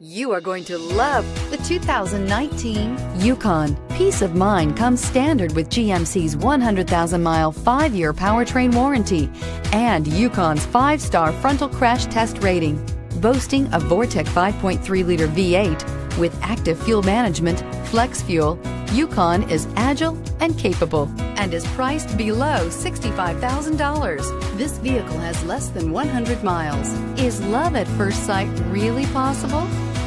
You are going to love the 2019 Yukon. Peace of mind comes standard with GMC's 100,000-mile 5-year powertrain warranty and Yukon's 5-star frontal crash test rating. Boasting a Vortec 5.3-liter V8 with active fuel management, flex fuel, Yukon is agile and capable and is priced below $65,000. This vehicle has less than 100 miles. Is love at first sight really possible?